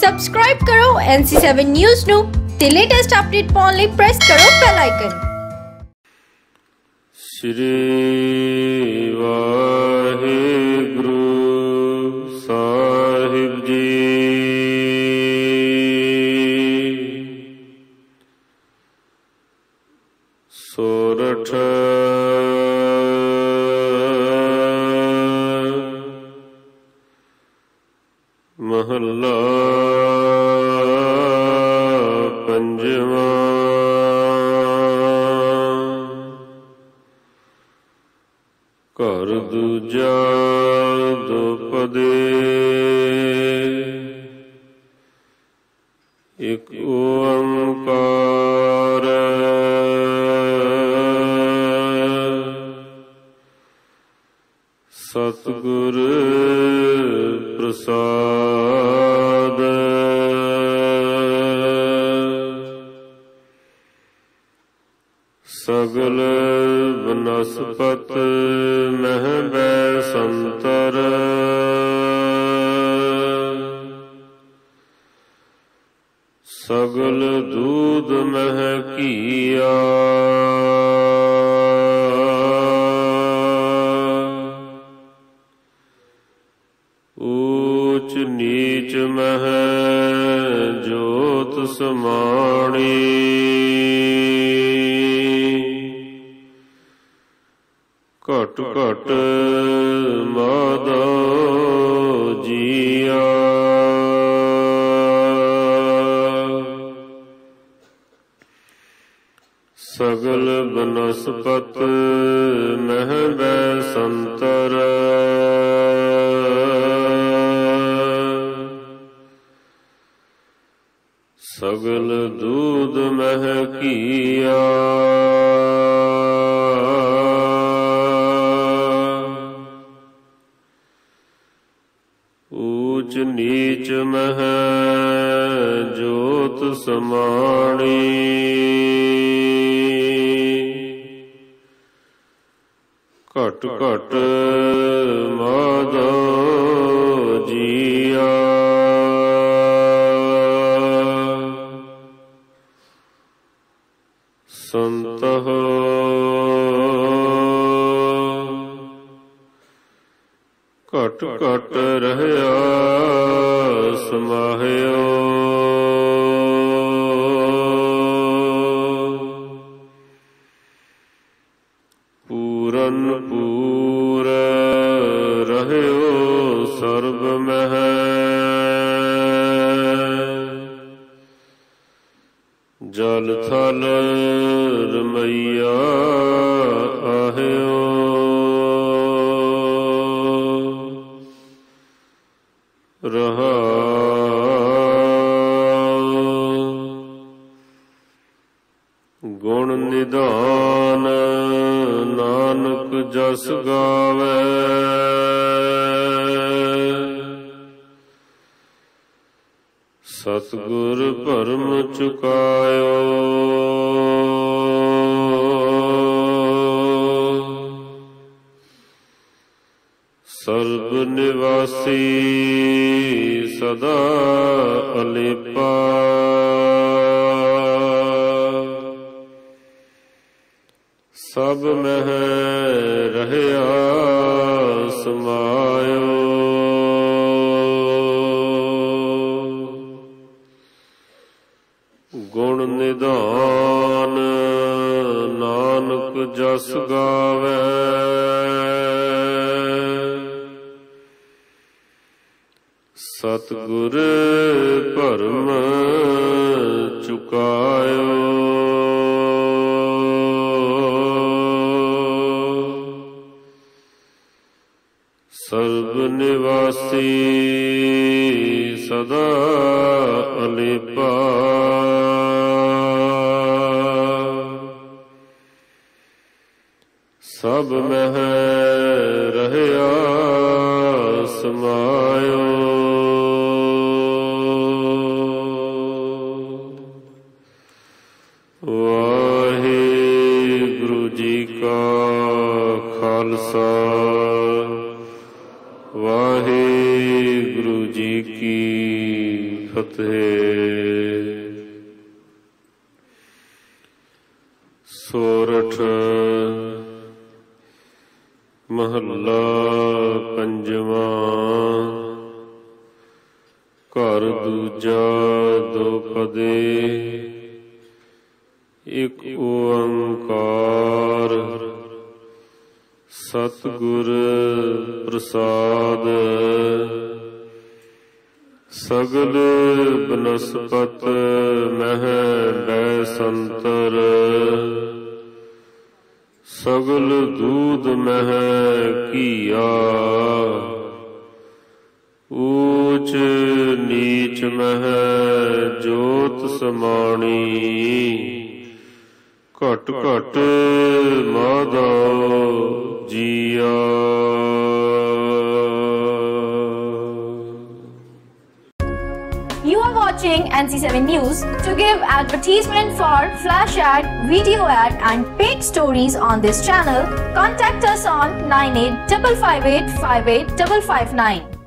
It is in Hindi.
सब्सक्राइब करो NC7 न्यूज़ नु ते लेटेस्ट अपडेट पाउन लई प्रेस करो बेल आइकन। श्री वाहेगुरु साहिब जी सोरठ महला पंजवा। घर दूजा दोपदे एक ओंकार सतगुर प्रसाद। सगल बनस्पत मह बैसंतर सगल दूध मह किया ऊच नीच मह जोत समाणी घट घट मादा जिया सगल बनस्पत मह बैसंतर सगल दूध मह किया ऊच नीच मह जोत समाणी घट घट मादा जिया संत हो घट घट रहया समाहियो पूरन पूर रहयो सर्ब मह जल थल रमैया आहियो रहा गुण निधान नानक जस गावे सतगुर भरम चुकायो सर्ब निवासी सदा अलेपा सब मह रहया समायो गुण निधान नानक जस गावे सतगुर भरम चुकायो सर्ब निवासी सदा अलेपा सब मह रहया समायो। वाहेगुरु जी का खालसा वाहेगुरु जी की फतेह। सोरठ महला पंजवा। घर दूजा दोपदे एक ओंकार सतगुर प्रसाद। सगल बनस्पत मह बैसंतर, सगल दूध मह किया। ऊच नीच मह जोत समाणी, घट घट माधो जिया। You are watching NC7 News. To give advertisement for flash ad, video ad and paid stories on this channel, contact us on 9855858559.